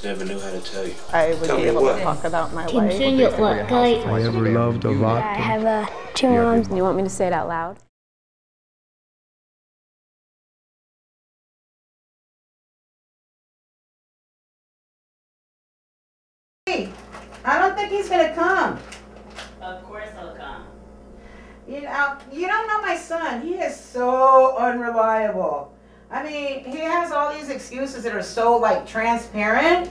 just never knew how to tell you. I would be able to talk about my life. I ever loved a lot. I have a two moms. You want me to say it out loud? I don't think he's gonna come. Of course he'll come. You don't know my son. He is so unreliable. I mean, he has all these excuses that are so, like, transparent.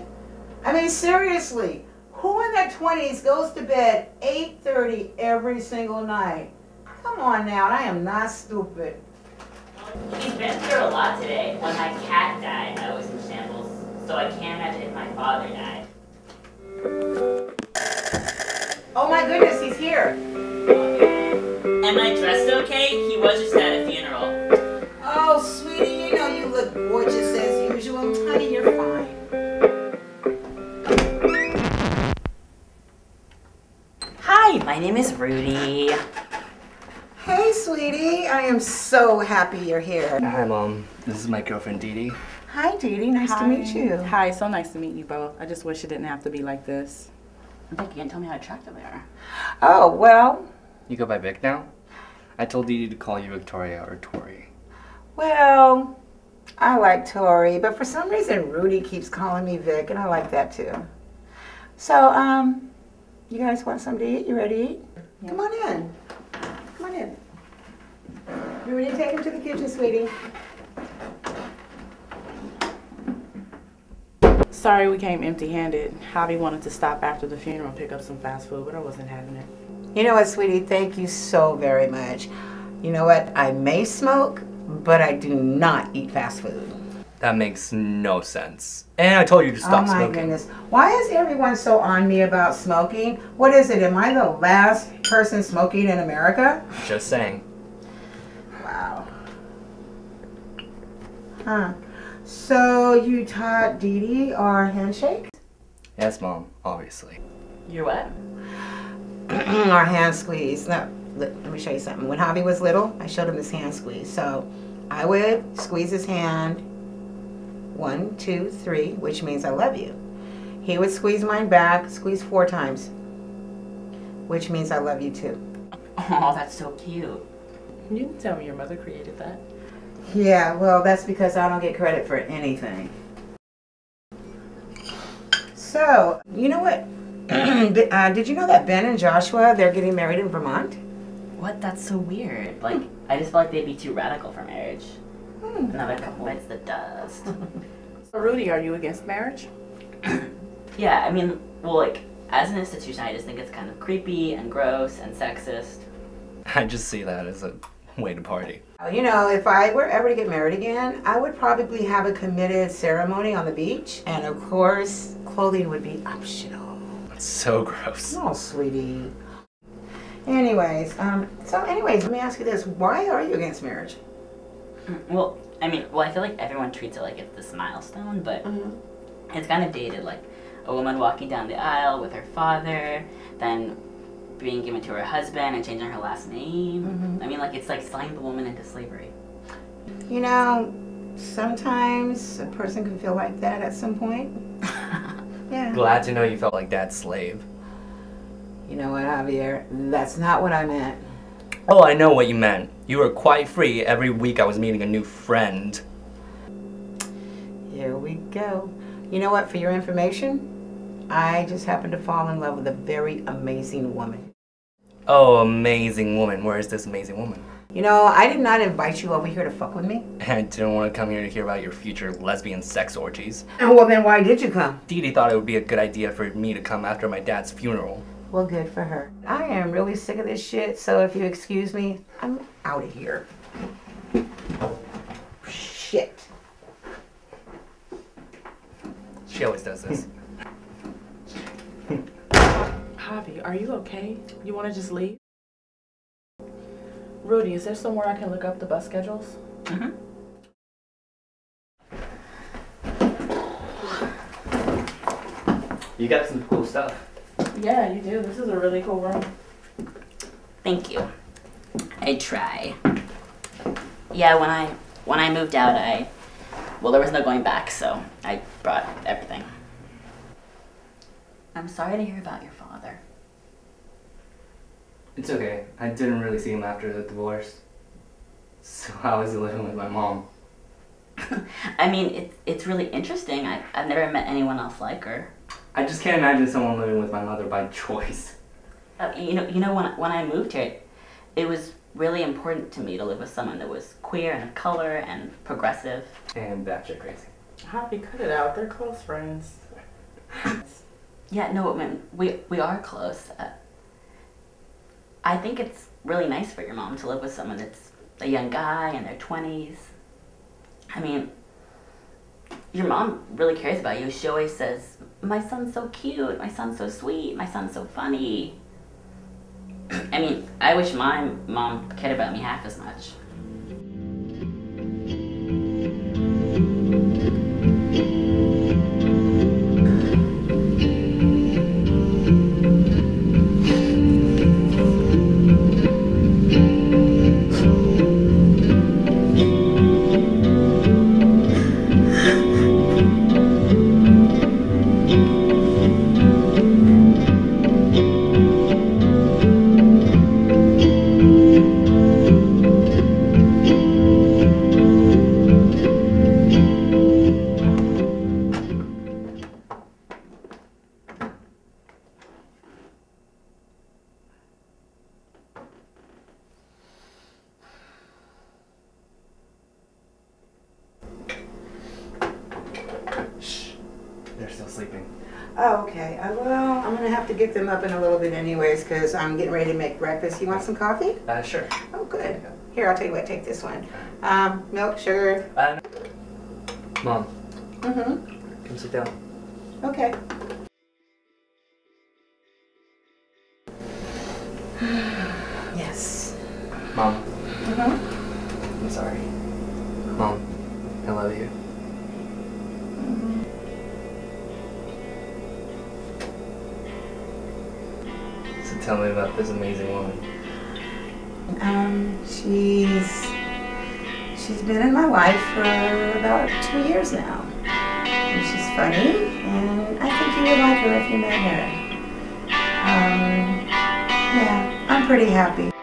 I mean, seriously, who in their 20s goes to bed 8:30 every single night? Come on now, I am not stupid. He's been through a lot today. When my cat died, I was in shambles, so I can't imagine if my father died. Oh my goodness, he's here. Am I dressed okay? He was just at a funeral. Oh, sweetie, you know you look gorgeous as usual. Honey, you're fine. Hi, my name is Rudy. Hey, sweetie. I am so happy you're here. Hi, Mom. This is my girlfriend, Didi. Hi, Didi. Nice to meet you. Hi, so nice to meet you both. I just wish it didn't have to be like this. Vic, you didn't tell me how attractive they are. Oh, well. You go by Vic now? I told Didi to call you Victoria or Tori. Well, I like Tori, but for some reason Rudy keeps calling me Vic, and I like that too. So, you guys want something to eat? You ready to eat? Yeah. Come on in. Come on in. Rudy, take him to the kitchen, sweetie. Sorry we came empty-handed. Javi wanted to stop after the funeral and pick up some fast food, but I wasn't having it. You know what, sweetie? Thank you so very much. You know what? I may smoke, but I do not eat fast food. That makes no sense. And I told you to stop smoking. Oh my goodness. Why is everyone so on me about smoking? What is it? Am I the last person smoking in America? Just saying. Wow. Huh. So you taught Didi our handshake? Yes, Mom, obviously. Your what? Our hand squeeze. Now, let me show you something. When Javi was little, I showed him this hand squeeze. So I would squeeze his hand 1, 2, 3, which means I love you. He would squeeze mine back, squeeze 4 times, which means I love you too. Oh, that's so cute. You didn't tell me your mother created that. Yeah, well, that's because I don't get credit for anything. So, you know what? Did you know that Ben and Joshua, they're getting married in Vermont? What? That's so weird. Like, I just feel like they'd be too radical for marriage. Another couple bites the dust. So, Rudy, are you against marriage? Yeah, I mean, well, like, as an institution, I just think it's kind of creepy and gross and sexist. I just see that as a way to party. You know, if I were ever to get married again, I would probably have a committed ceremony on the beach, and of course, clothing would be optional. That's so gross. Oh, sweetie. Anyways, let me ask you this. Why are you against marriage? Well, I mean, well, I feel like everyone treats it like it's this milestone, but it's kind of dated, like a woman walking down the aisle with her father, then being given to her husband and changing her last name. I mean, like, it's like selling the woman into slavery. You know, sometimes a person can feel like that at some point. Yeah. Glad to know you felt like that slave. You know what, Javier? That's not what I meant. Oh, I know what you meant. You were quite free. Every week I was meeting a new friend. Here we go. You know what, for your information, I just happened to fall in love with a very amazing woman. Oh, amazing woman. Where is this amazing woman? You know, I did not invite you over here to fuck with me. I didn't want to come here to hear about your future lesbian sex orgies. Well, then why did you come? Didi thought it would be a good idea for me to come after my dad's funeral. Well, good for her. I am really sick of this shit, so if you excuse me, I'm out of here. Shit. She always does this. Javi, are you okay? You want to just leave? Rudy, is there somewhere I can look up the bus schedules? You got some cool stuff. Yeah, you do. This is a really cool room. Thank you. I try. Yeah, when I moved out, well, there was no going back, so I brought everything. I'm sorry to hear about your father. It's okay. I didn't really see him after the divorce. So I was living with my mom. I mean, it's really interesting. I've never met anyone else like her. I just can't imagine someone living with my mother by choice. You know, when I moved here, it was really important to me to live with someone that was queer and of color and progressive. And that's your crazy. Javi, cut it out. They're close friends. Yeah, no, I mean, we are close. I think it's really nice for your mom to live with someone that's a young guy in their 20s. I mean, your mom really cares about you. She always says, my son's so cute, my son's so sweet, my son's so funny. I mean, I wish my mom cared about me half as much. Get them up in a little bit anyways because I'm getting ready to make breakfast. You want some coffee? Sure. Oh, good. Here, I'll tell you what, take this one. Milk, sugar. Mom. Mm-hmm. Come sit down. Okay. Yes. Mom. Mm-hmm. I'm sorry. Mom, I love you. Tell me about this amazing woman. She's been in my life for about 2 years now. And she's funny, and I think you would like her if you met her. Yeah, I'm pretty happy.